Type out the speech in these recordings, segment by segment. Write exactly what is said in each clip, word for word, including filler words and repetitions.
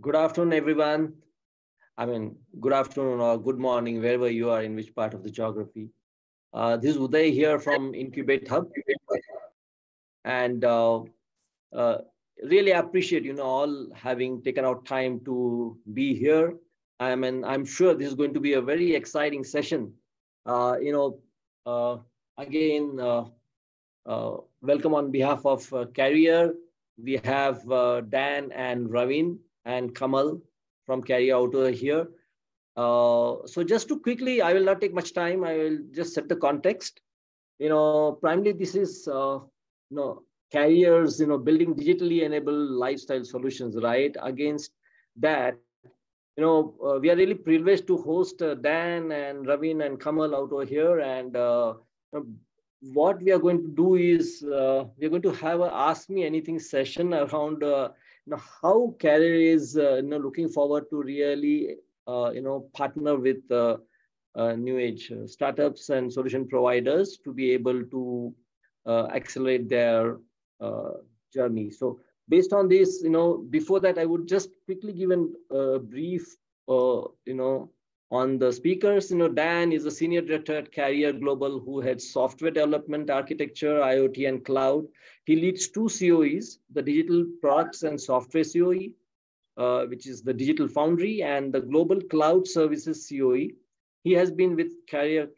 Good afternoon, everyone. I mean, good afternoon or good morning, wherever you are, in which part of the geography. Uh, this is Uday here from Incubate Hub. And uh, uh, really appreciate, you know, all having taken out time to be here. I mean, I'm sure this is going to be a very exciting session. Uh, you know, uh, again, uh, uh, welcome on behalf of uh, Carrier. We have uh, Dan and Ravin and Kamal from Carrier Auto here. Uh, so just to quickly, I will not take much time. I will just set the context. You know, primarily this is, uh, you know, Carrier's, you know, building digitally enabled lifestyle solutions, right? Against that, you know, uh, we are really privileged to host uh, Dan and Ravin and Kamal Auto here. And uh, you know, what we are going to do is uh, we're going to have an Ask Me Anything session around uh, you know, how Carrier is uh, you know, looking forward to really uh, you know, partner with uh, uh, new age startups and solution providers to be able to uh, accelerate their uh, journey. So based on this, you know, before that, I would just quickly give a uh, brief, uh, you know, on the speakers. You know, Dan is a senior director at Carrier Global who heads software development, architecture, IoT, and cloud. He leads two C O Es, the digital products and software C O E, uh, which is the digital foundry, and the global cloud services C O E. He has been with Carrier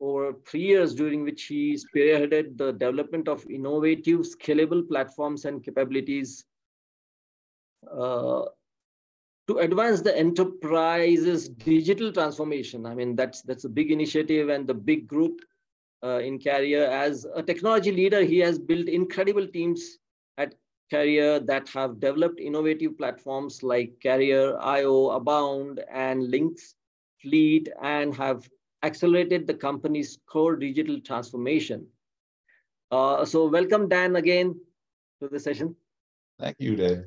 over three years, during which he spearheaded the development of innovative, scalable platforms and capabilities uh, to advance the enterprise's digital transformation. I mean, that's that's a big initiative and the big group uh, in Carrier. As a technology leader, he has built incredible teams at Carrier that have developed innovative platforms like Carrier I O, Abound, and Lynx Fleet, and have accelerated the company's core digital transformation. Uh, so welcome, Dan, again to the session. Thank you, Uday.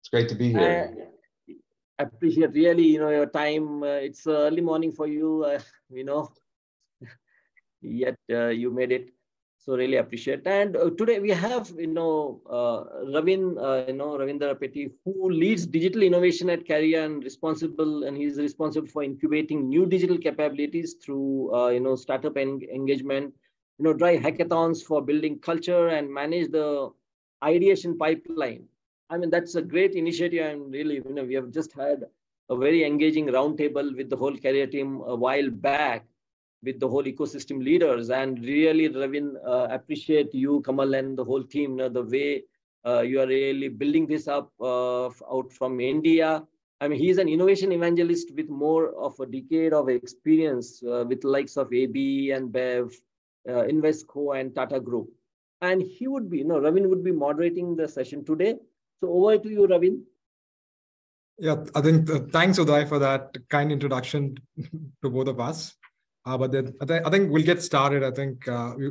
It's great to be here. Uh, Appreciate really, you know, your time. Uh, it's uh, early morning for you, uh, you know, yet uh, you made it. So really appreciate. And uh, today we have, you know, uh, Ravin, uh, you know, Ravindra Rapeti, who leads digital innovation at Carrier and responsible, and he's responsible for incubating new digital capabilities through, uh, you know, startup en engagement, you know, drive hackathons for building culture and manage the ideation pipeline. I mean, that's a great initiative. And really, you know, we have just had a very engaging roundtable with the whole Carrier team a while back with the whole ecosystem leaders. And really, Ravin, uh, appreciate you, Kamal, and the whole team, you know, the way uh, you are really building this up uh, out from India. I mean, he's an innovation evangelist with more of a decade of experience uh, with the likes of A B and Bev, uh, Investco, and Tata Group. And he would be, you know, Ravin would be moderating the session today. So over to you, Ravin. Yeah, I think uh, thanks, Uday, for that kind introduction to both of us. Uh, but then I, th I think we'll get started. I think uh, we,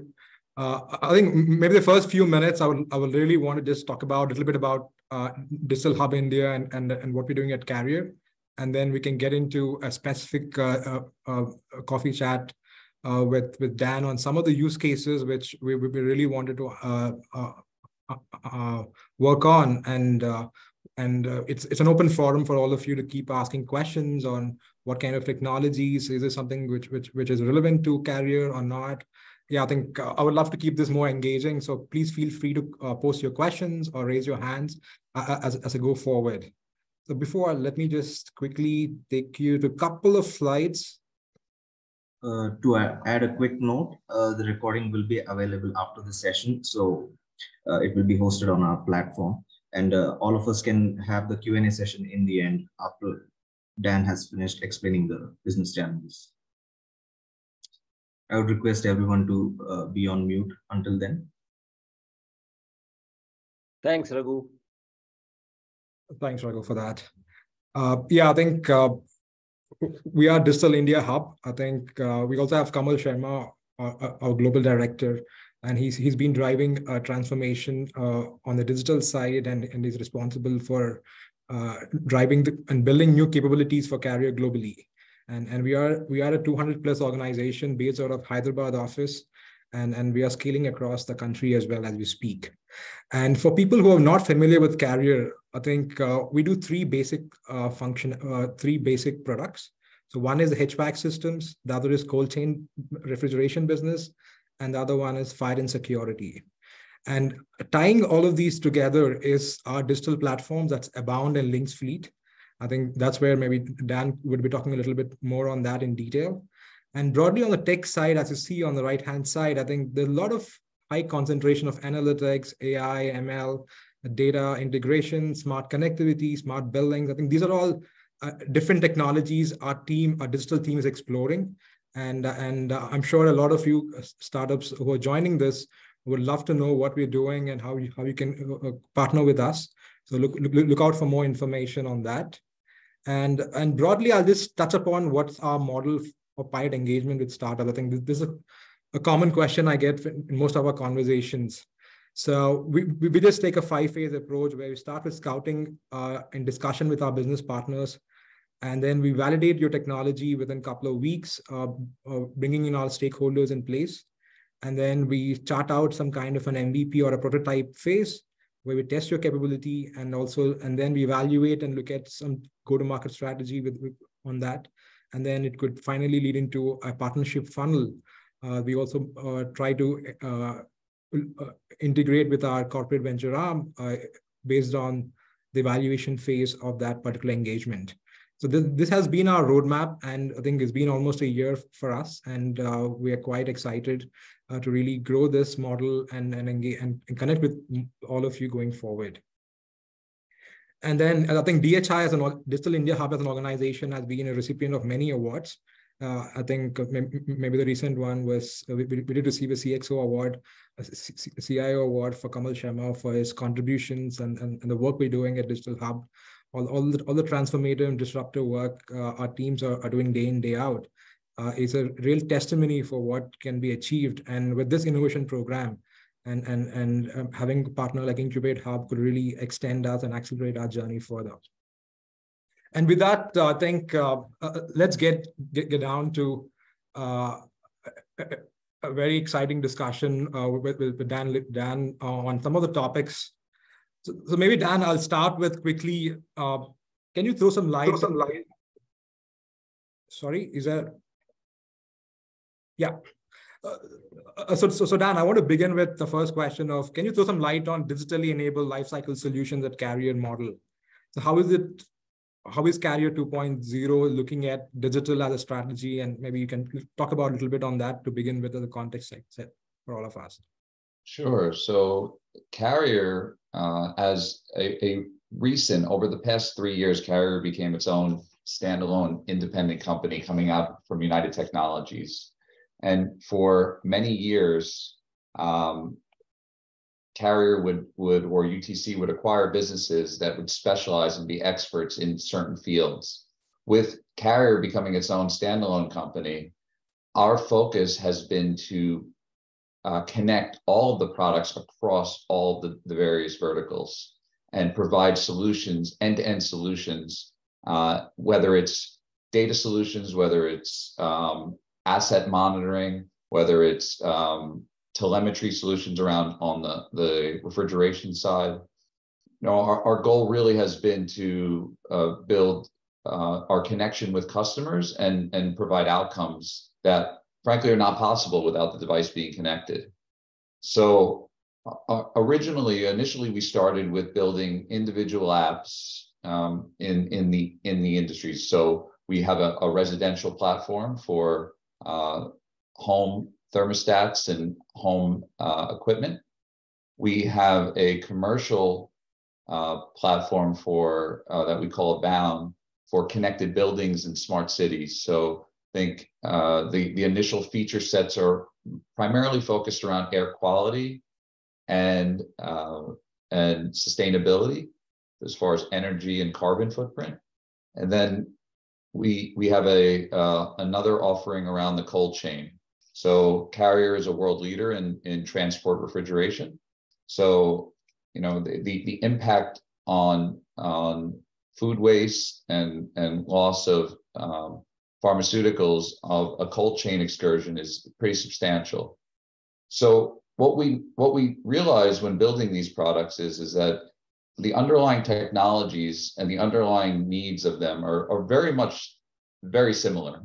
uh, I think maybe the first few minutes, I would I would really want to just talk about a little bit about uh, Digital Hub India and and and what we're doing at Carrier, and then we can get into a specific uh, uh, uh, coffee chat uh, with with Dan on some of the use cases which we we really wanted to. Uh, uh, Uh, uh, work on, and uh, and uh, it's it's an open forum for all of you to keep asking questions on what kind of technologies is this something which which which is relevant to Carrier or not. Yeah, I think uh, I would love to keep this more engaging. So please feel free to uh, post your questions or raise your hands uh, as as I go forward. So before, let me just quickly take you to a couple of slides. Uh, to add a quick note, uh, the recording will be available after the session. So. Uh, it will be hosted on our platform, and uh, all of us can have the Q and A session in the end after Dan has finished explaining the business challenges. I would request everyone to uh, be on mute until then. Thanks, Raghu. Thanks, Raghu, for that. Uh, yeah, I think uh, we are Digital India Hub. I think uh, we also have Kamal Sharma, our, our global director. And he's, he's been driving uh, transformation uh, on the digital side, and, and is responsible for uh, driving the, and building new capabilities for Carrier globally. And, and we are we are a two hundred plus organization based out of Hyderabad office, and, and we are scaling across the country as well as we speak. And for people who are not familiar with Carrier, I think uh, we do three basic uh, function, uh, three basic products. So one is the H V A C systems, the other is cold chain refrigeration business, and the other one is fire and security. And tying all of these together is our digital platforms, that's Abound and Lynx Fleet. I think that's where maybe Dan would be talking a little bit more on that in detail. And broadly on the tech side, as you see on the right-hand side, I think there's a lot of high concentration of analytics, A I, M L, data integration, smart connectivity, smart buildings. I think these are all uh, different technologies our team, our digital team is exploring. And, uh, and uh, I'm sure a lot of you startups who are joining this would love to know what we're doing and how you, how you can uh, partner with us. So look, look, look out for more information on that. And, and broadly, I'll just touch upon what's our model for pilot engagement with startups. I think this is a, a common question I get in most of our conversations. So we, we just take a five-phase approach where we start with scouting uh, and discussion with our business partners. And then we validate your technology within a couple of weeks, uh, uh, bringing in all stakeholders in place. And then we chart out some kind of an M V P or a prototype phase where we test your capability and also, and then we evaluate and look at some go-to-market strategy with, with on that. And then it could finally lead into a partnership funnel. Uh, we also uh, try to uh, uh, integrate with our corporate venture arm uh, based on the evaluation phase of that particular engagement. So this, this has been our roadmap, and I think it's been almost a year for us, and uh, we are quite excited uh, to really grow this model and, and engage and, and connect with all of you going forward. And then I think D H I as an Digital India Hub as an organization has been a recipient of many awards. Uh, I think maybe the recent one was uh, we, we did receive a C X O award, a C I O award for Kamal Sharma for his contributions and, and, and the work we're doing at Digital Hub. All, all, the, all the transformative and disruptive work uh, our teams are, are doing day in, day out uh, is a real testimony for what can be achieved. And with this innovation program and, and, and um, having a partner like Incubate Hub could really extend us and accelerate our journey further. And with that, uh, I think uh, uh, let's get, get, get down to uh, a, a very exciting discussion uh, with, with Dan, Dan uh, on some of the topics. So, so maybe Dan, I'll start with quickly. Uh, can you throw some light? Throw some light. Sorry, is there? Yeah. Uh, so, so, so Dan, I want to begin with the first question of, can you throw some light on digitally enabled lifecycle solutions at Carrier model? So how is it, how is Carrier two point oh looking at digital as a strategy? And maybe you can talk about a little bit on that to begin with as a context set for all of us. Sure. So Carrier, uh, as a, a recent, over the past three years, Carrier became its own standalone independent company coming out from United Technologies. And for many years, um, Carrier would, would, or U T C would acquire businesses that would specialize and be experts in certain fields. With Carrier becoming its own standalone company, our focus has been to Uh, connect all of the products across all the, the various verticals and provide solutions, end-to-end solutions, uh, whether it's data solutions, whether it's um, asset monitoring, whether it's um, telemetry solutions around on the, the refrigeration side. You know, our, our goal really has been to uh, build uh, our connection with customers and, and provide outcomes that frankly, are not possible without the device being connected. So uh, originally, initially, we started with building individual apps um, in, in, the, in the industry. So we have a, a residential platform for uh, home thermostats and home uh, equipment. We have a commercial uh, platform for uh, that we call Abound for connected buildings and smart cities. So I think uh, the, the initial feature sets are primarily focused around air quality and, uh, and sustainability as far as energy and carbon footprint. And then we, we have a, uh, another offering around the cold chain. So Carrier is a world leader in, in transport refrigeration. So, you know, the, the, the impact on, on food waste and, and loss of um, pharmaceuticals of a cold chain excursion is pretty substantial. So what we what we realize when building these products is, is that the underlying technologies and the underlying needs of them are, are very much very similar.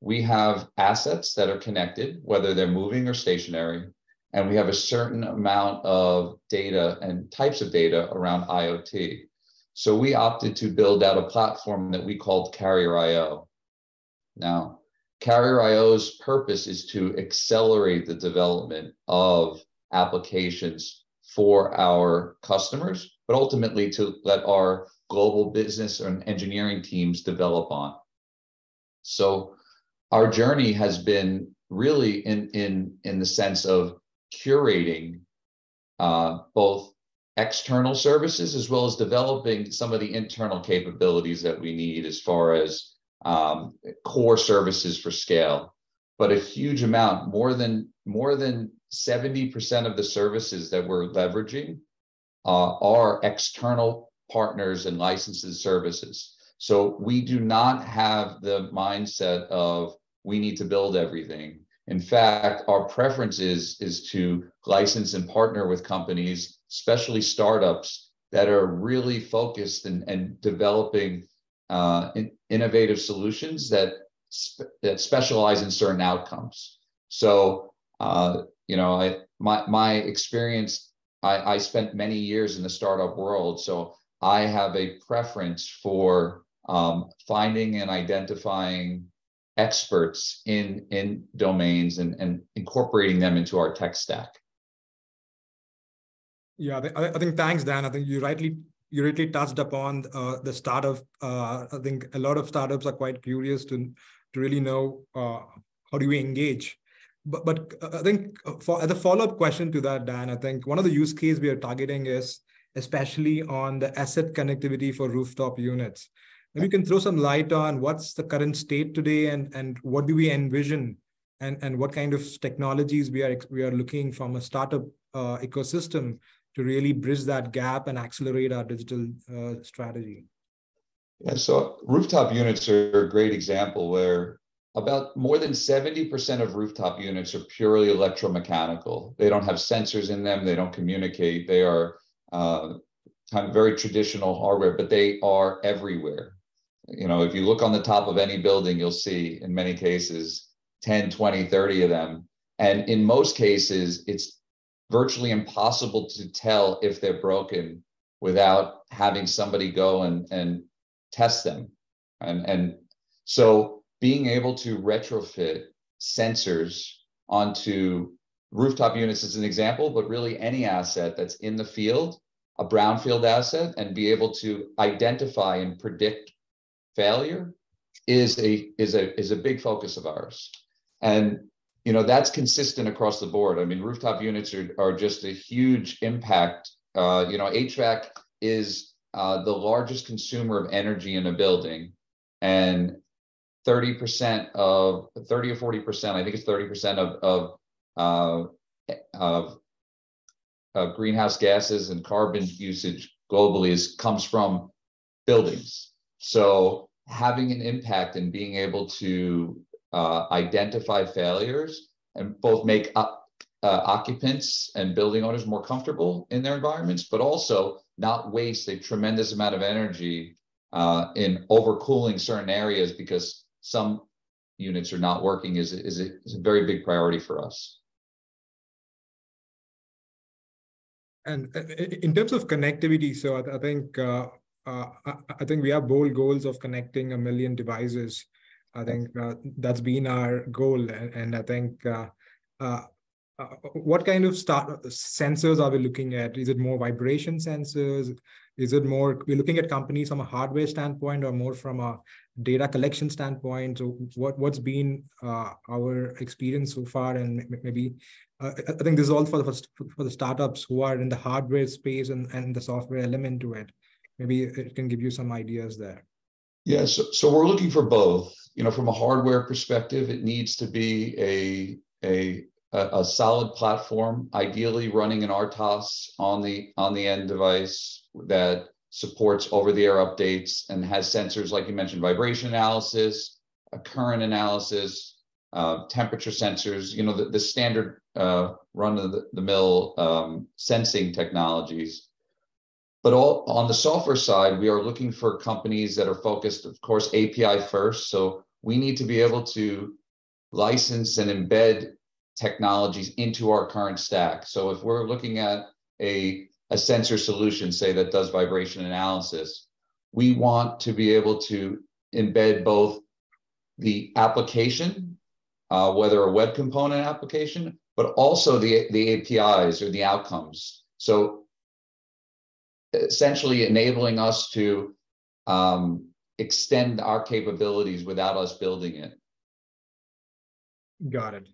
We have assets that are connected, whether they're moving or stationary, and we have a certain amount of data and types of data around IoT. So we opted to build out a platform that we called Carrier I O. Now, Carrier I O's purpose is to accelerate the development of applications for our customers, but ultimately to let our global business and engineering teams develop on. So our journey has been really in, in, in the sense of curating uh, both external services as well as developing some of the internal capabilities that we need as far as um, core services for scale. But a huge amount, more than, more than seventy percent of the services that we're leveraging uh, are external partners and licenses services. So we do not have the mindset of we need to build everything. In fact, our preference is, is to license and partner with companies, especially startups, that are really focused and, and developing uh, in, innovative solutions that, sp that specialize in certain outcomes. So, uh, you know, I, my, my experience, I, I spent many years in the startup world, so I have a preference for um, finding and identifying experts in, in domains and, and incorporating them into our tech stack. Yeah, I, I think, thanks, Dan. I think you rightly, you rightly touched upon uh, the startup. Uh, I think a lot of startups are quite curious to, to really know uh, how do we engage. But, but I think for, as a follow-up question to that, Dan, I think one of the use cases we are targeting is especially on the asset connectivity for rooftop units. Maybe you can throw some light on what's the current state today, and, and what do we envision, and, and what kind of technologies we are, we are looking from a startup uh, ecosystem to really bridge that gap and accelerate our digital uh, strategy. Yeah, so rooftop units are a great example where about more than seventy percent of rooftop units are purely electromechanical. They don't have sensors in them. They don't communicate. They are uh, kind of very traditional hardware, but they are everywhere. You know, if you look on the top of any building, you'll see in many cases ten, twenty, thirty of them. And in most cases, it's virtually impossible to tell if they're broken without having somebody go and, and test them. And, and so being able to retrofit sensors onto rooftop units is an example, but really any asset that's in the field, a brownfield asset, and be able to identify and predict failure is a is a is a big focus of ours. And you know, that's consistent across the board. I mean, rooftop units are, are just a huge impact. Uh, you know, H V A C is uh, the largest consumer of energy in a building, and thirty percent of thirty or forty percent, I think it's thirty percent of of uh, of Uh, greenhouse gases and carbon usage globally is comes from buildings. So having an impact and being able to uh, identify failures and both make up, uh, occupants and building owners more comfortable in their environments, but also not waste a tremendous amount of energy uh, in overcooling certain areas because some units are not working is, is, a, is a very big priority for us. And in terms of connectivity, so I, th I think uh, uh, I think we have bold goals of connecting a million devices. I think uh, that's been our goal, and, and I think uh, uh, uh, what kind of start sensors are we looking at? Is it more vibration sensors? Is it more we're looking at companies from a hardware standpoint, or more from a data collection standpoint? So what what's been uh, our experience so far, and maybe. Uh, I think this is all for the, for the startups who are in the hardware space and, and the software element to it. Maybe it can give you some ideas there. Yeah, so, so we're looking for both. You know, from a hardware perspective, it needs to be a, a, a solid platform, ideally running an R T O S on the, on the end device that supports over-the-air updates and has sensors, like you mentioned, vibration analysis, a current analysis, Uh, temperature sensors, you know, the, the standard uh, run of the, the mill um, sensing technologies. But all, on the software side, we are looking for companies that are focused, of course, A P I first. So we need to be able to license and embed technologies into our current stack. So if we're looking at a, a sensor solution, say, that does vibration analysis, we want to be able to embed both the application, uh, whether a web component application, but also the, the A P Is or the outcomes. So essentially enabling us to um, extend our capabilities without us building it. Got it.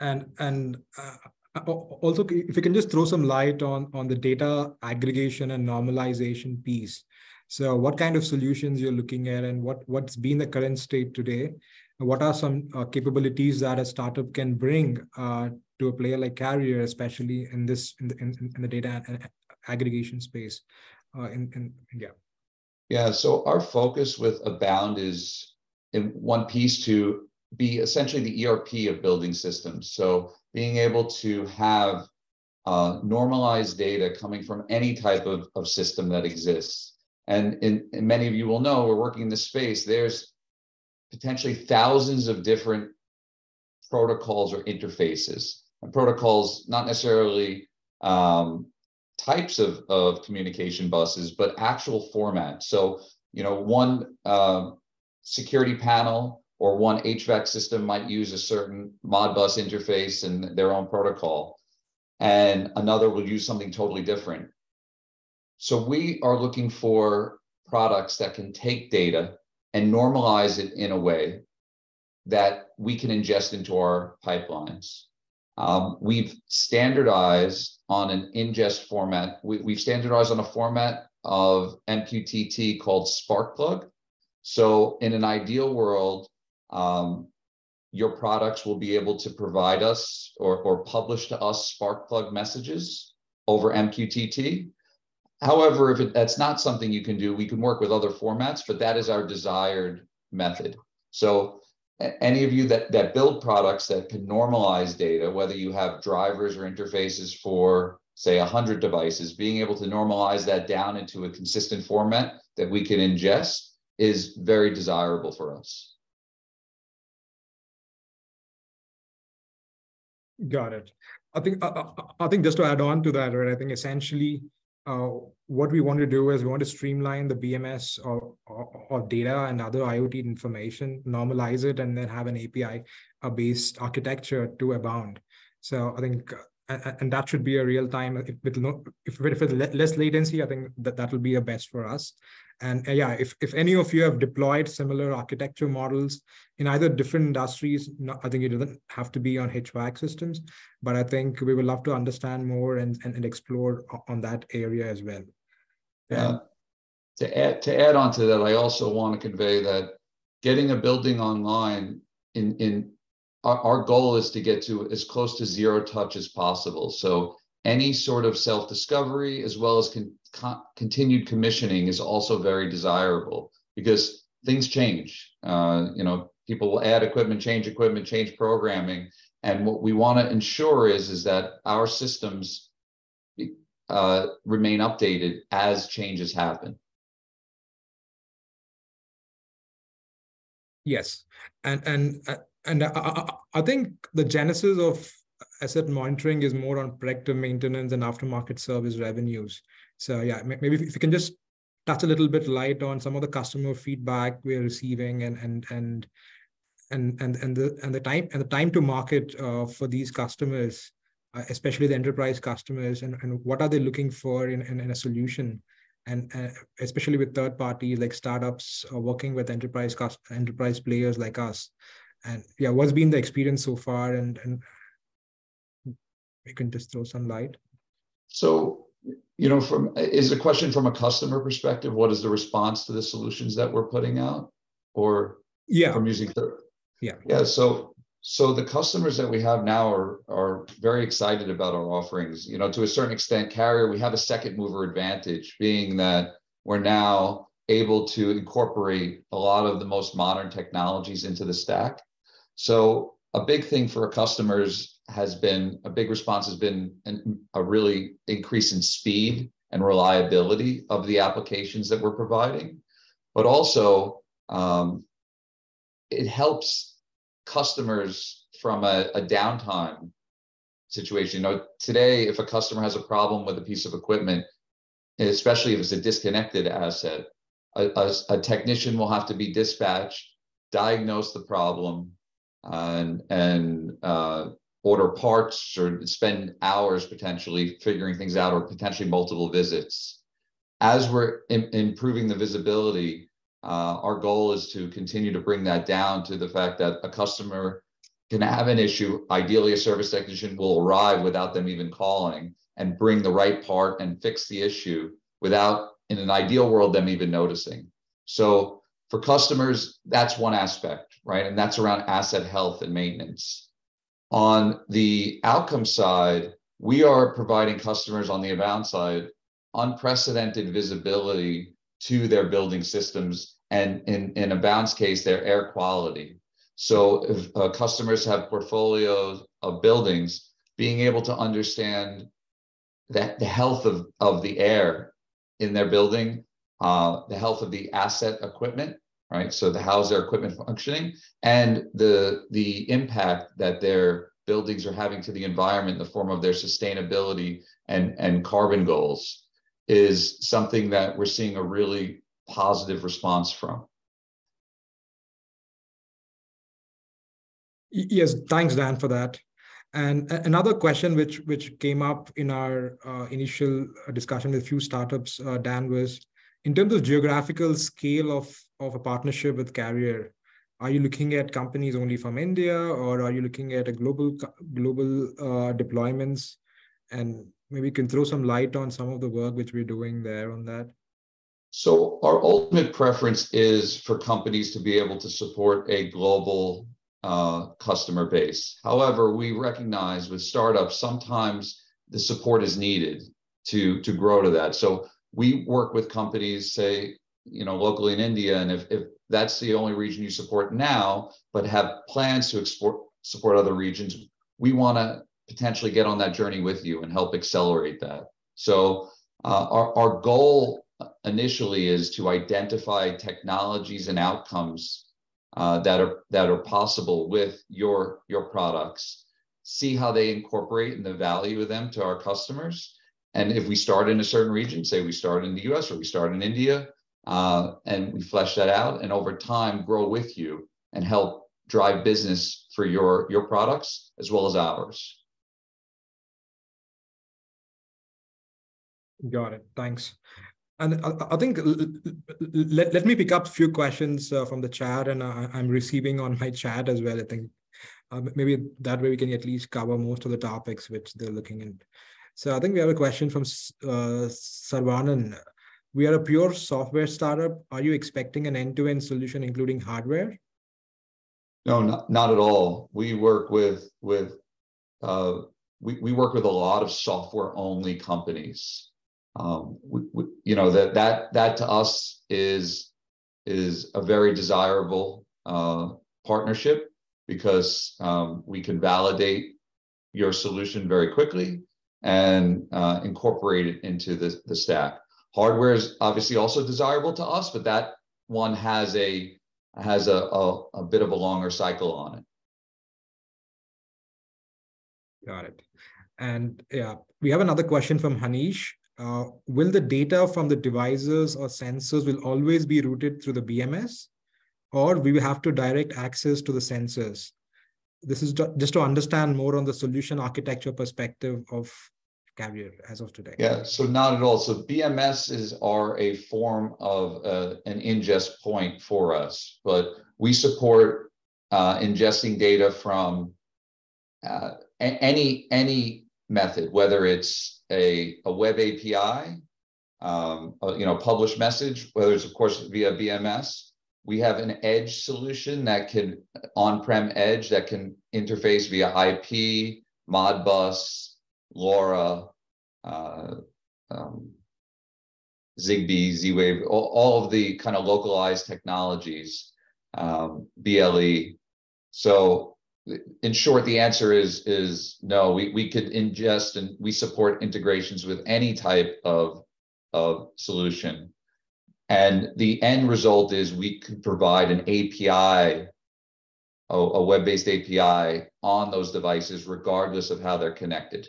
And and uh, also, if you can just throw some light on, on the data aggregation and normalization piece. So what kind of solutions you're looking at, and what, what's been the current state today? What are some uh, capabilities that a startup can bring uh, to a player like Carrier, especially in this in the, in, in the data and aggregation space uh, in, in yeah. Yeah, so our focus with Abound is in one piece to be essentially the E R P of building systems. So being able to have uh, normalized data coming from any type of, of system that exists. And in, in many of you will know, we're working in this space, there's potentially thousands of different protocols or interfaces. And protocols, not necessarily um, types of, of communication buses, but actual formats. So, you know, one uh, security panel or one H V A C system might use a certain Modbus interface and their own protocol, and another will use something totally different. So we are looking for products that can take data and normalize it in a way that we can ingest into our pipelines. Um, we've standardized on an ingest format. We, we've standardized on a format of M Q T T called Sparkplug. So in an ideal world, um, your products will be able to provide us or, or publish to us Sparkplug messages over M Q T T. However, if it, that's not something you can do, we can work with other formats, but that is our desired method. So any of you that, that build products that can normalize data, whether you have drivers or interfaces for, say, one hundred devices, being able to normalize that down into a consistent format that we can ingest is very desirable for us. Got it. I think, I, I think just to add on to that, right, I think essentially uh, what we want to do is we want to streamline the B M S or, or, or data and other IoT information, normalize it, and then have an A P I-based architecture to Abound. So I think, and that should be a real time, if with no, if with less latency, I think that that will be a best for us. And yeah, if, if any of you have deployed similar architecture models in either different industries, not, I think it doesn't have to be on H V A C systems, but I think we would love to understand more and, and, and explore on that area as well. Yeah. Um, to, add, to add on to that, I also want to convey that getting a building online in, in our, our goal is to get to as close to zero touch as possible. So any sort of self-discovery as well as con con continued commissioning is also very desirable, because things change. Uh, you know, people will add equipment, change equipment, change programming. And what we want to ensure is, is that our systems uh, remain updated as changes happen. Yes. And, and, and I, I think the genesis of asset monitoring is more on predictive maintenance and aftermarket service revenues. So yeah, maybe if you can just touch a little bit light on some of the customer feedback we're receiving and and and and and and the and the time and the time to market uh, for these customers, uh, especially the enterprise customers, and, and what are they looking for in, in, in a solution, and uh, especially with third parties like startups uh, working with enterprise enterprise players like us. And yeah, what's been the experience so far, and and we can just throw some light. So, you know, from is the question from a customer perspective, what is the response to the solutions that we're putting out, or yeah, from using third? Yeah, yeah. So, so the customers that we have now are are very excited about our offerings. You know, to a certain extent, Carrier, we have a second mover advantage, being that we're now able to incorporate a lot of the most modern technologies into the stack. So a big thing for our customers has been, a big response has been an, a really increase in speed and reliability of the applications that we're providing, but also um, it helps customers from a, a downtime situation. You know, today, if a customer has a problem with a piece of equipment, especially if it's a disconnected asset, a, a, a technician will have to be dispatched, diagnose the problem, uh, and, and uh, order parts or spend hours potentially figuring things out, or potentially multiple visits. As we're im- improving the visibility, uh, our goal is to continue to bring that down to the fact that a customer can have an issue. Ideally, a service technician will arrive without them even calling and bring the right part and fix the issue without, in an ideal world, them even noticing. So for customers, that's one aspect, right? And that's around asset health and maintenance. On the outcome side, we are providing customers on the Abound side unprecedented visibility to their building systems, and in, in Abound's case, their air quality. So if uh, customers have portfolios of buildings, being able to understand that the health of, of the air in their building, uh, the health of the asset equipment, right? So the, how's their equipment functioning, and the, the impact that their buildings are having to the environment in the form of their sustainability and, and carbon goals is something that we're seeing a really positive response from. Yes, thanks, Dan, for that. And another question which which came up in our uh, initial discussion with a few startups, uh, Dan, was in terms of geographical scale of, of a partnership with Carrier. Are you looking at companies only from India, or are you looking at a global global uh, deployments? And maybe you can throw some light on some of the work which we're doing there on that. So our ultimate preference is for companies to be able to support a global Uh, customer base. However, we recognize with startups, sometimes the support is needed to, to grow to that. So we work with companies, say, you know, locally in India, and if, if that's the only region you support now, but have plans to export, support other regions, we want to potentially get on that journey with you and help accelerate that. So uh, our, our goal initially is to identify technologies and outcomes Uh, that are that are possible with your your products, see how they incorporate and the value of them to our customers. And if we start in a certain region, say we start in the U S or we start in India, uh, and we flesh that out, and over time grow with you and help drive business for your your products as well as ours. Got it. Thanks. And I think, let, let me pick up a few questions uh, from the chat, and uh, I'm receiving on my chat as well. I think uh, maybe that way we can at least cover most of the topics which they're looking at. So I think we have a question from uh, Sarvanan. We are a pure software startup. Are you expecting an end-to-end solution, including hardware? No, not, not at all. We work with, with uh, we, we work with a lot of software-only companies. Um, we, we, you know, that that that to us is is a very desirable uh, partnership, because um, we can validate your solution very quickly and uh, incorporate it into the, the stack. Hardware is obviously also desirable to us, but that one has a has a, a, a bit of a longer cycle on it. Got it. And yeah, we have another question from Hanish. Uh, will the data from the devices or sensors will always be routed through the B M S, or we will have to direct access to the sensors? This is to, just to understand more on the solution architecture perspective of Carrier as of today. Yeah, so not at all. So B M Ss are a form of uh, an ingest point for us, but we support uh, ingesting data from uh, any any method, whether it's A, a web A P I, um, a, you know, published message, whether it's, of course, via B M S. We have an edge solution that can, on-prem edge, that can interface via I P, Modbus, LoRa, uh, um, Zigbee, Z-Wave, all, all of the kind of localized technologies, um, B L E. So in short, the answer is is no. We we could ingest, and we support integrations with any type of of solution. And the end result is we could provide an A P I, a web-based A P I on those devices, regardless of how they're connected.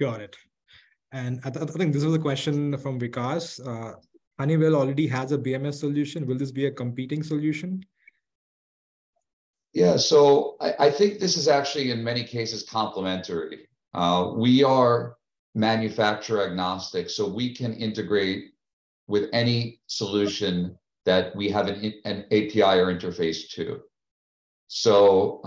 Got it. And I, th I think this is a question from Vikas. Uh, Honeywell already has a B M S solution. Will this be a competing solution? Yeah, so I, I think this is actually in many cases complementary. Uh, we are manufacturer agnostic, so we can integrate with any solution that we have an, an A P I or interface to. So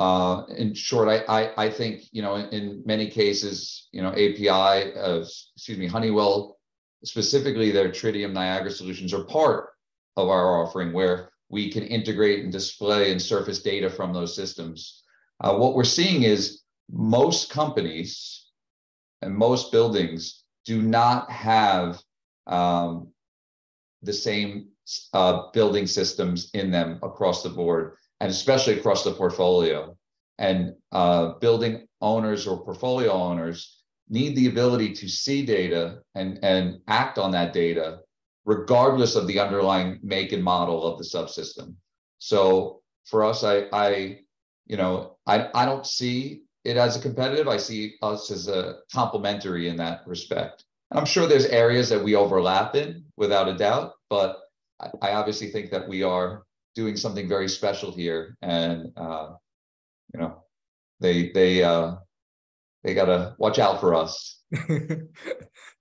uh, in short, I, I, I think, you know, in, in many cases, you know, A P I of, excuse me, Honeywell, specifically their Tritium Niagara solutions are part of our offering where we can integrate and display and surface data from those systems. Uh, what we're seeing is most companies and most buildings do not have um, the same uh, building systems in them across the board, and especially across the portfolio. And uh, building owners or portfolio owners need the ability to see data and, and act on that data, regardless of the underlying make and model of the subsystem. So for us, I, I you know, I, I don't see it as a competitive. I see us as a complementary in that respect. And I'm sure there's areas that we overlap in, without a doubt, but I, I obviously think that we are doing something very special here, and uh, you know, they they uh, they gotta watch out for us.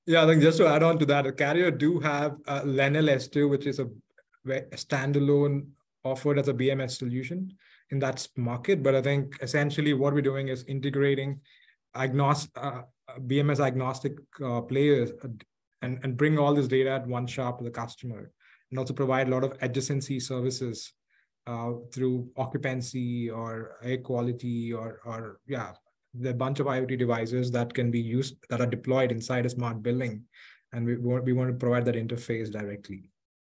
Yeah, I think just to add on to that, Carrier do have uh, Lenel S two, which is a, a standalone offered as a B M S solution in that market. But I think essentially what we're doing is integrating agnostic uh, B M S agnostic uh, players and and bring all this data at one shop to the customer, and also provide a lot of adjacency services uh, through occupancy or air quality or, or yeah, the bunch of IoT devices that can be used, that are deployed inside a smart building. And we want, we want to provide that interface directly.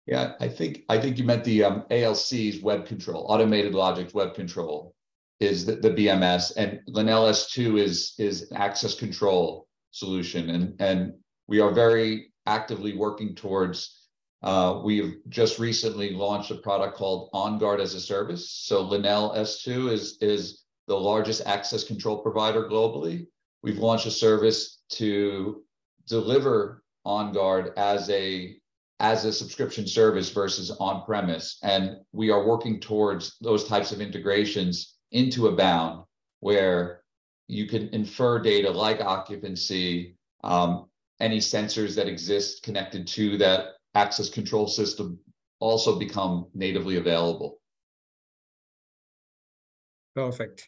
Yeah, I think I think you meant the um, A L C's web control, automated logic web control is the, the B M S, and Lenel S two is, is an access control solution. And, and we are very actively working towards Uh, we've just recently launched a product called OnGuard as a service. So Lenel S two is, is the largest access control provider globally. We've launched a service to deliver OnGuard as a, as a subscription service versus on-premise. And we are working towards those types of integrations into Abound, where you can infer data like occupancy, um, any sensors that exist connected to that access control system also become natively available. Perfect.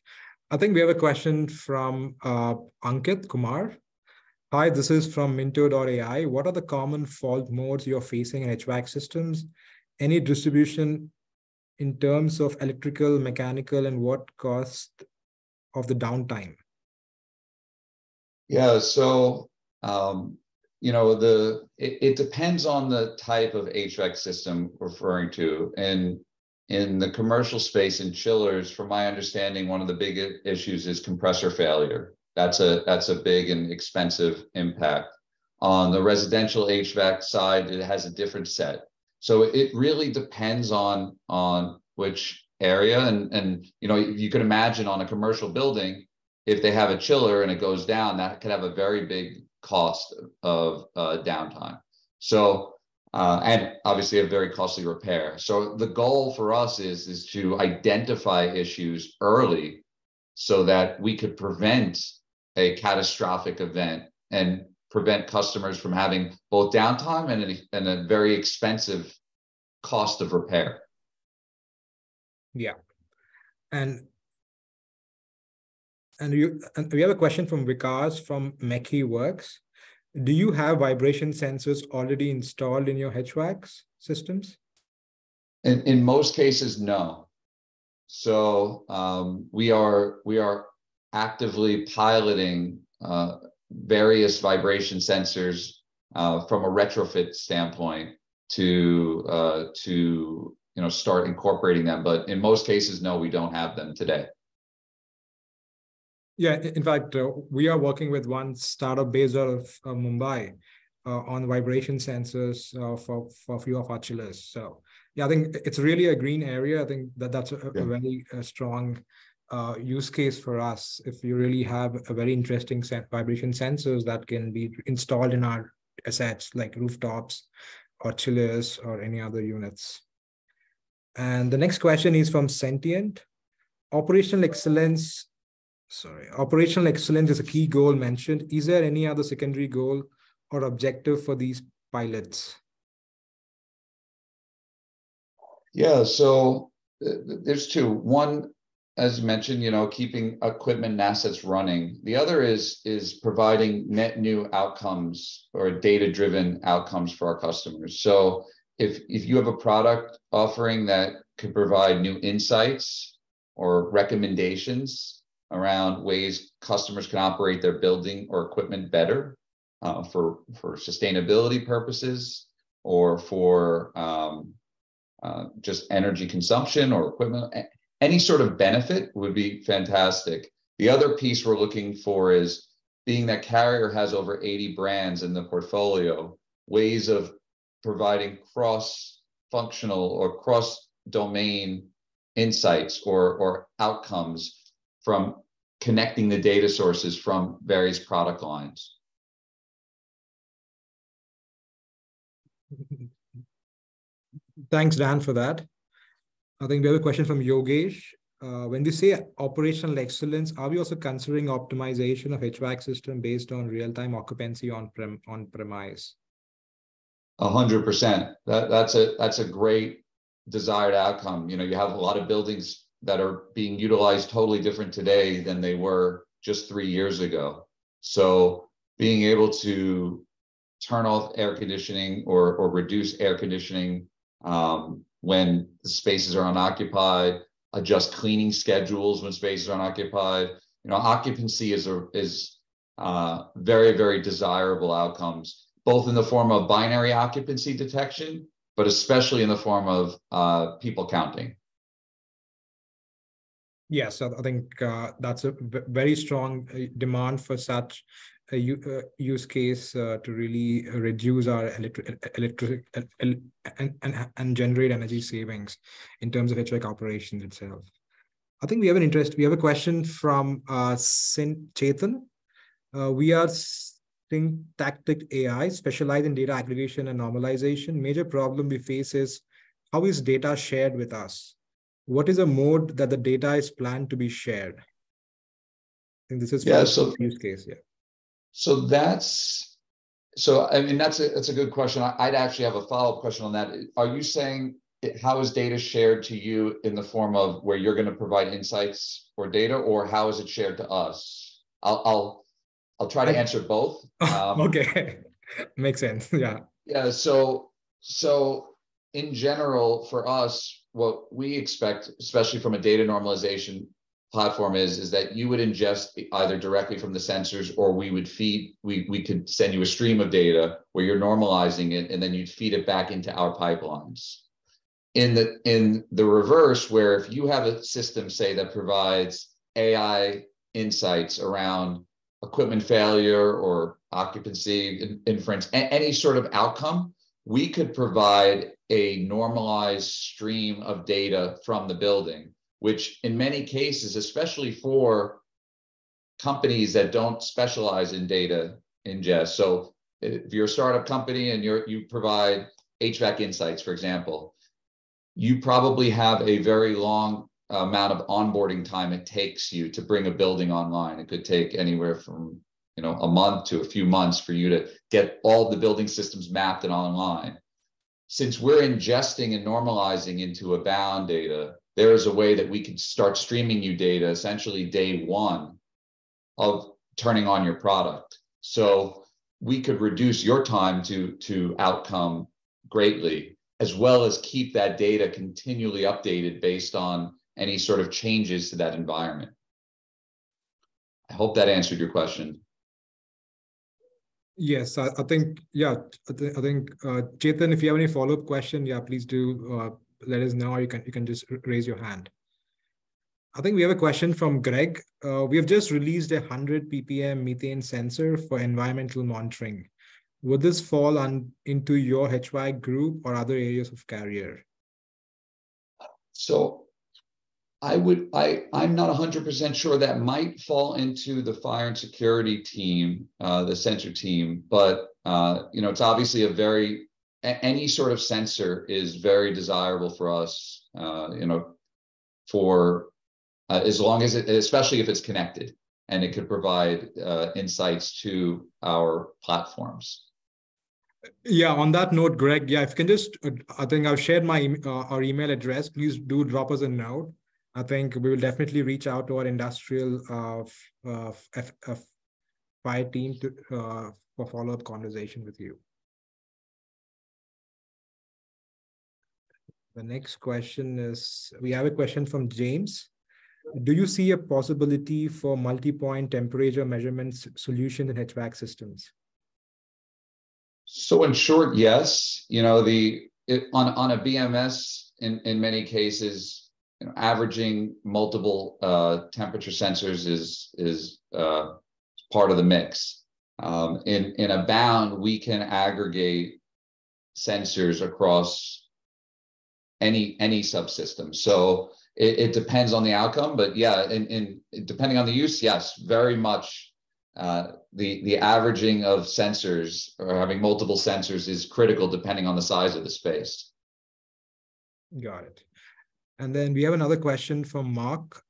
I think we have a question from uh, Ankit Kumar. Hi, this is from Minto dot A I. What are the common fault modes you're facing in H V A C systems? Any distribution in terms of electrical, mechanical, and what cost of the downtime? Yeah, so um, You know, the it, it depends on the type of H V A C system we're referring to. And in the commercial space, in chillers, from my understanding, one of the big issues is compressor failure. That's a that's a big and expensive impact. On the residential H V A C side, it has a different set. So it really depends on on which area. And and you know, you could imagine on a commercial building, if they have a chiller and it goes down, that could have a very big cost of uh, downtime. So, uh, and obviously a very costly repair. So the goal for us is, is to identify issues early so that we could prevent a catastrophic event and prevent customers from having both downtime and a, and a very expensive cost of repair. Yeah. And And, you, and we have a question from Vikas from Mechie Works. Do you have vibration sensors already installed in your H V A C systems? In, in most cases, no. So um, we are we are actively piloting uh, various vibration sensors uh, from a retrofit standpoint to uh, to you know start incorporating them. But in most cases, no, we don't have them today. Yeah, in fact, uh, we are working with one startup based out of uh, Mumbai uh, on vibration sensors uh, for, for a few of our chillers. So yeah, I think it's really a green area. I think that that's a, yeah. a very a strong uh, use case for us. If you really have a very interesting sen- vibration sensors that can be installed in our assets like rooftops or chillers or any other units. And the next question is from Sentient. Operational excellence, sorry, operational excellence is a key goal mentioned. Is there any other secondary goal or objective for these pilots? Yeah, so there's two. One, as mentioned, you know, keeping equipment and assets running. The other is is providing net new outcomes or data-driven outcomes for our customers. So if if you have a product offering that could provide new insights or recommendations around ways customers can operate their building or equipment better uh, for, for sustainability purposes or for um, uh, just energy consumption or equipment, any sort of benefit would be fantastic. The other piece we're looking for is, being that Carrier has over eighty brands in the portfolio, ways of providing cross-functional or cross-domain insights or, or outcomes from connecting the data sources from various product lines. Thanks, Dan, for that. I think we have a question from Yogesh. Uh, when we say operational excellence, are we also considering optimization of H V A C system based on real-time occupancy on prem on premise? A hundred percent. That that's a that's a great desired outcome. You know, you have a lot of buildings that are being utilized totally different today than they were just three years ago. So being able to turn off air conditioning or or reduce air conditioning um, when the spaces are unoccupied, adjust cleaning schedules when spaces are unoccupied. You know, occupancy is a, is uh, very, very desirable outcomes, both in the form of binary occupancy detection, but especially in the form of uh, people counting. Yes, I think uh, that's a very strong demand for such a use case uh, to really reduce our electric, electric el and, and, and generate energy savings in terms of H V A C operations itself. I think we have an interest. We have a question from uh, Chetan. Uh, we are Syntactic A I, specialized in data aggregation and normalization. Major problem we face is, how is data shared with us? What is a mode that the data is planned to be shared? I think this is yeah, so use case, yeah. So that's, so I mean, that's a, that's a good question. I, I'd actually have a follow-up question on that. Are you saying, how is data shared to you in the form of where you're going to provide insights or data, or how is it shared to us? I'll, I'll, I'll try to answer both. Um, okay, makes sense, yeah. Yeah, so, so in general, for us, what we expect, especially from a data normalization platform is, is that you would ingest either directly from the sensors, or we would feed, we, we could send you a stream of data where you're normalizing it, and then you'd feed it back into our pipelines. In the, in the reverse, where if you have a system, say, that provides A I insights around equipment failure or occupancy inference, any sort of outcome, we could provide a normalized stream of data from the building, which in many cases, especially for companies that don't specialize in data ingest. So if you're a startup company and you're, you provide H V A C insights, for example, you probably have a very long amount of onboarding time it takes you to bring a building online. It could take anywhere from you know a month to a few months for you to get all the building systems mapped and online. Since we're ingesting and normalizing into Abound data, there is a way that we can start streaming you data essentially day one of turning on your product. So we could reduce your time to, to outcome greatly, as well as keep that data continually updated based on any sort of changes to that environment. I hope that answered your question. Yes, I, I think, yeah, I, th I think, uh, Chetan, if you have any follow-up question, yeah, please do. Uh, let us know. You can you can just raise your hand. I think we have a question from Greg. Uh, we have just released a one hundred P P M methane sensor for environmental monitoring. Would this fall on, into your H V A C group or other areas of Carrier? So I would, I, I'm not one hundred percent sure that might fall into the fire and security team, uh, the sensor team, but uh, you know, it's obviously a very, any sort of sensor is very desirable for us, uh, you know, for uh, as long as it, especially if it's connected and it could provide uh, insights to our platforms. Yeah, on that note, Greg, yeah, if you can just, uh, I think I've shared my, uh, our email address, please do drop us a note. I think we will definitely reach out to our industrial uh, uh, F, F, fire team to, uh, for follow-up conversation with you. The next question is, we have a question from James. Do you see a possibility for multi-point temperature measurements solution in H V A C systems? So in short, yes. You know, the it, on, on a B M S, in, in many cases, you know, averaging multiple uh, temperature sensors is, is uh, part of the mix. Um, in, in Abound, we can aggregate sensors across any, any subsystem. So it, it depends on the outcome, but yeah, in, in, depending on the use, yes, very much. Uh, the, the averaging of sensors or having multiple sensors is critical depending on the size of the space. Got it. And then we have another question from Mark.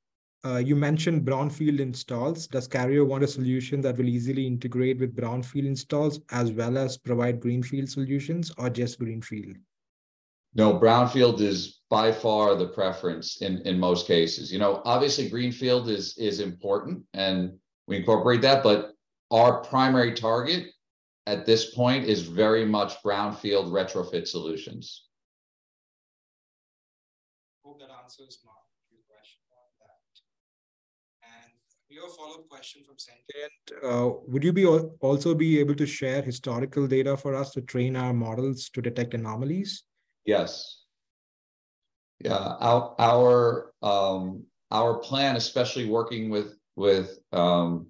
Uh, you mentioned brownfield installs. Does Carrier want a solution that will easily integrate with brownfield installs as well as provide greenfield solutions or just greenfield? No, brownfield is by far the preference in, in most cases. You know, obviously greenfield is, is important and we incorporate that, but our primary target at this point is very much brownfield retrofit solutions. Hope that answers your question on that. And your follow-up question from Sentient, uh, would you be also be able to share historical data for us to train our models to detect anomalies? Yes. Yeah, our our um, our plan, especially working with. with um,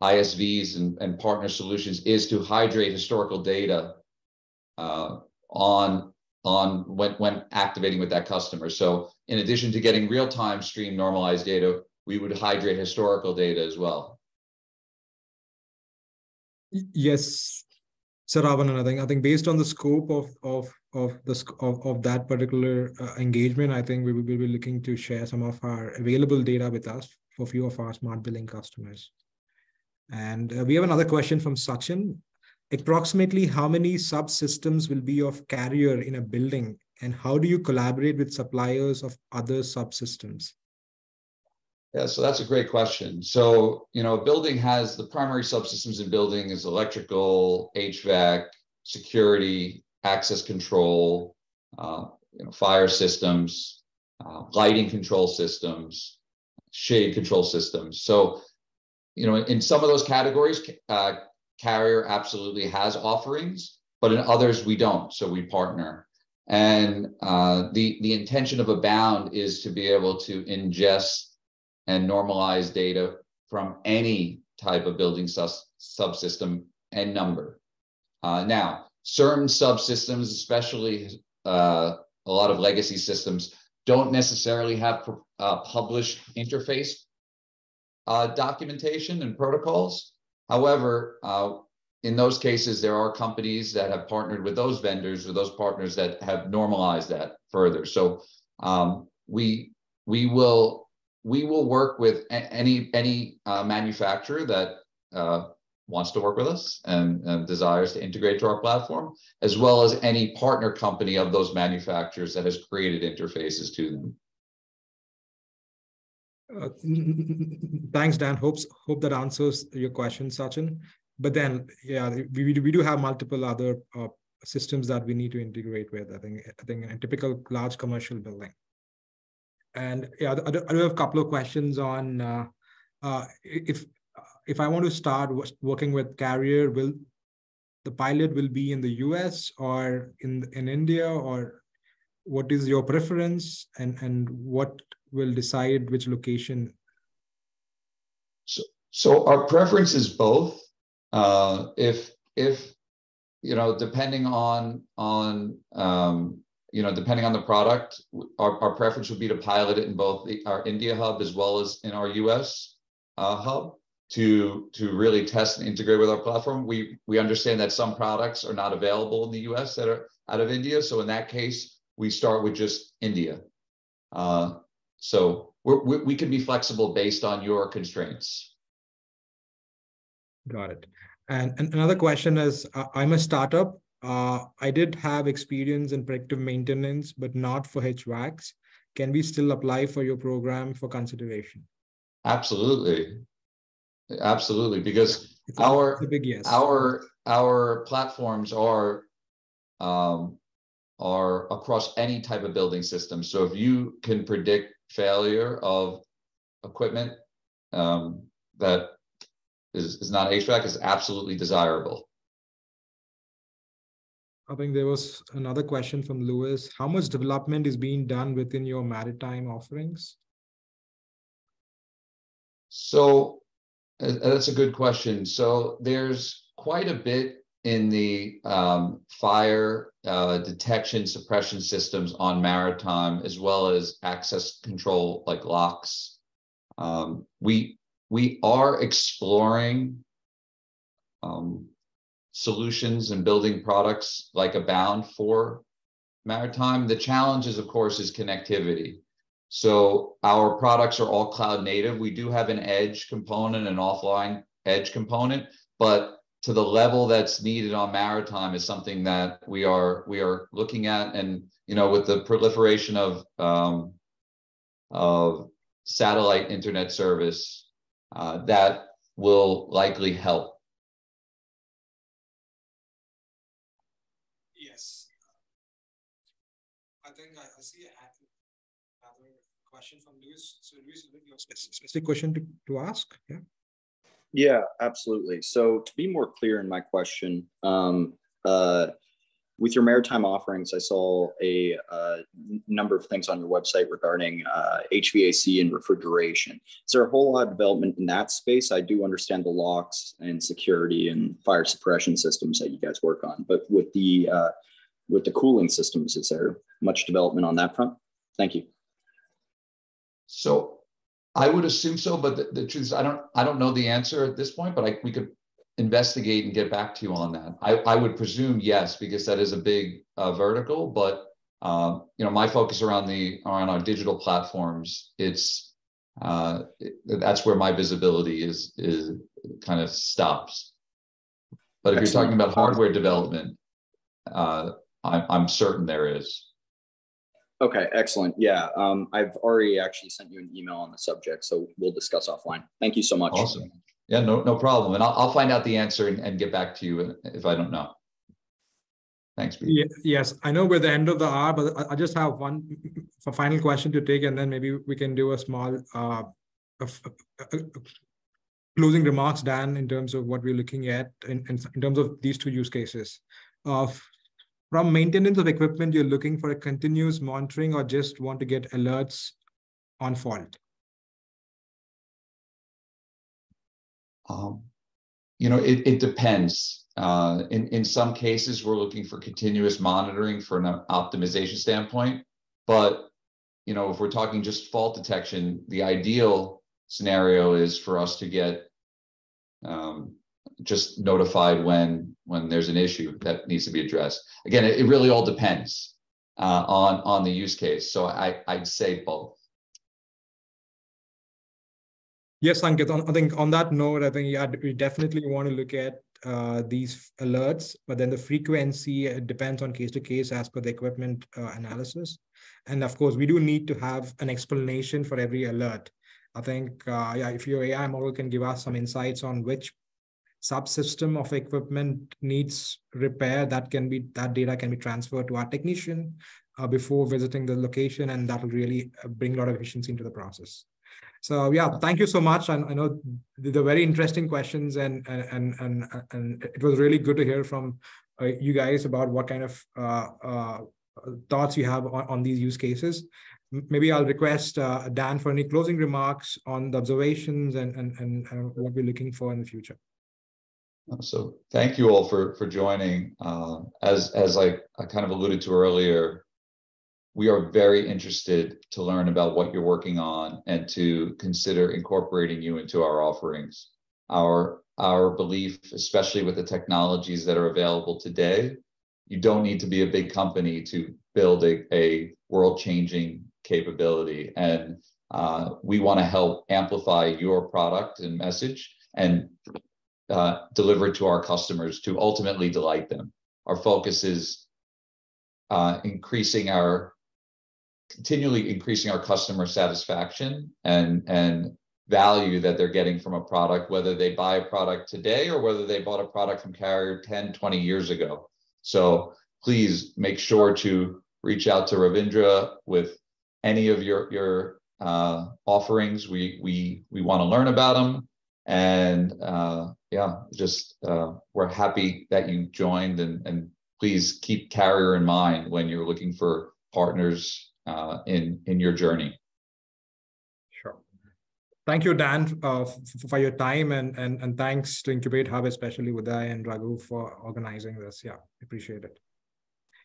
I S Vs and, and partner solutions is to hydrate historical data uh, on, on when, when activating with that customer. So in addition to getting real-time stream normalized data, we would hydrate historical data as well. Yes, Sir Ravanan, I think, I think based on the scope of, of, of, the, of, of that particular uh, engagement, I think we will be looking to share some of our available data with us for a few of our smart billing customers. And uh, we have another question from Sachin. Approximately how many subsystems will be of Carrier in a building and how do you collaborate with suppliers of other subsystems? Yeah, so that's a great question. So, you know, a building has the primary subsystems in building is electrical, H V A C, security, access control, uh, you know, fire systems, uh, lighting control systems, shade control systems. So, you know, in some of those categories, uh, Carrier absolutely has offerings, but in others we don't. So we partner, and uh, the the intention of Abound is to be able to ingest and normalize data from any type of building subsystem and number. Uh, now, certain subsystems, especially uh, a lot of legacy systems, don't necessarily have uh, published interface uh, documentation and protocols. However, uh, in those cases, there are companies that have partnered with those vendors or those partners that have normalized that further. So um, we we will we will work with any any uh, manufacturer that uh, wants to work with us and, and desires to integrate to our platform, as well as any partner company of those manufacturers that has created interfaces to them. Uh, thanks, Dan. Hopes, hope that answers your question, Sachin. But then, yeah, we, we do have multiple other uh, systems that we need to integrate with, I think, I think in a typical large commercial building. And yeah, I do, I do have a couple of questions on uh, uh, if, If I want to start working with Carrier, will the pilot will be in the U S or in in India, or what is your preference, and and what will decide which location? So, so our preference is both. Uh, if if you know, depending on on um, you know, depending on the product, our, our preference would be to pilot it in both the, our India hub as well as in our U S uh, hub to to really test and integrate with our platform. We we understand that some products are not available in the U S that are out of India, so in that case, we start with just India. Uh, so we're, we we can be flexible based on your constraints. Got it. And, and another question is, uh, I'm a startup. Uh, I did have experience in predictive maintenance, but not for H V A Cs. Can we still apply for your program for consideration? Absolutely. Absolutely. Because it's our, a big yes. our, our platforms are, um, are across any type of building system. So if you can predict failure of equipment um, that is, is not H V A C, is absolutely desirable. I think there was another question from Lewis. How much development is being done within your maritime offerings? So uh, that's a good question. So there's quite a bit in the um, fire uh, detection suppression systems on maritime, as well as access control like locks. Um, we, we are exploring um, solutions and building products like Abound for maritime. The challenge is, of course, is connectivity. So our products are all cloud native. We do have an edge component, an offline edge component, but to the level that's needed on maritime is something that we are we are looking at. And you know, with the proliferation of um, of satellite internet service, uh, that will likely help. Question from Luis. So Luis, your specific question to, to ask? Yeah. Yeah, absolutely. So to be more clear in my question, um, uh, with your maritime offerings, I saw a uh, number of things on your website regarding uh, H V A C and refrigeration. Is there a whole lot of development in that space? I do understand the locks and security and fire suppression systems that you guys work on, but with the uh, with the cooling systems, is there much development on that front? Thank you. So I would assume so, but the, the truth is I don't I don't know the answer at this point, but I, we could investigate and get back to you on that. I, I would presume yes, because that is a big uh, vertical, but um, you know, my focus around the around our digital platforms, it's uh, it, that's where my visibility is is kind of stops. But if Excellent. You're talking about hardware development, uh, I, I'm certain there is. Okay, excellent. Yeah, um, I've already actually sent you an email on the subject, so we'll discuss offline. Thank you so much. Awesome. Yeah, no, no problem. And I'll, I'll find out the answer and, and get back to you if I don't know. Thanks, Pete. Yes, I know we're at the end of the hour, but I just have one final question to take, and then maybe we can do a small uh, a, a, a closing remarks, Dan, in terms of what we're looking at in, in terms of these two use cases. Uh, From maintenance of equipment, you're looking for a continuous monitoring or just want to get alerts on fault? Um, you know, it, it depends. Uh, in, in some cases, we're looking for continuous monitoring from an optimization standpoint. But, you know, if we're talking just fault detection, the ideal scenario is for us to get um, just notified when when there's an issue that needs to be addressed. Again, it, it really all depends uh, on on the use case. So I I'd say both. Yes, Ankit. On, I think on that note, I think yeah, we definitely want to look at uh, these alerts, but then the frequency it depends on case to case as per the equipment uh, analysis, and of course we do need to have an explanation for every alert. I think uh, yeah, if your A I model can give us some insights on which subsystem of equipment needs repair, that can be that data can be transferred to our technician uh, before visiting the location, and that will really bring a lot of efficiency into the process. So yeah, thank you so much. And I know the very interesting questions, and and and and it was really good to hear from uh, you guys about what kind of uh, uh, thoughts you have on, on these use cases. Maybe I'll request uh, Dan for any closing remarks on the observations and, and, and, and what we're looking for in the future. So thank you all for, for joining. Uh, as as I, I kind of alluded to earlier, we are very interested to learn about what you're working on and to consider incorporating you into our offerings. Our, our belief, especially with the technologies that are available today, you don't need to be a big company to build a, a world-changing capability. And uh, we want to help amplify your product and message and uh, deliver it to our customers to ultimately delight them. Our focus is uh, increasing our, continually increasing our customer satisfaction and, and value that they're getting from a product, whether they buy a product today or whether they bought a product from Carrier ten, twenty years ago. So please make sure to reach out to Ravindra with any of your, your uh, offerings. We, we, we want to learn about them. And uh, yeah, just uh, we're happy that you joined. And, and please keep Carrier in mind when you're looking for partners uh, in, in your journey. Sure. Thank you, Dan, uh, for your time. And, and, and thanks to Incubate Hub, especially Uday and Raghu for organizing this. Yeah, appreciate it.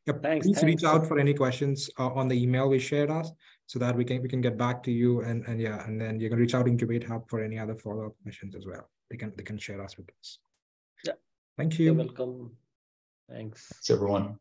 Yeah, thanks, please thanks. reach out for any questions uh, on the email we shared us so that we can we can get back to you, and and yeah, and then you can reach out to Incubate Hub for any other follow-up questions as well. They can they can share us with us. Yeah. Thank you. You're welcome. Thanks. Thanks everyone.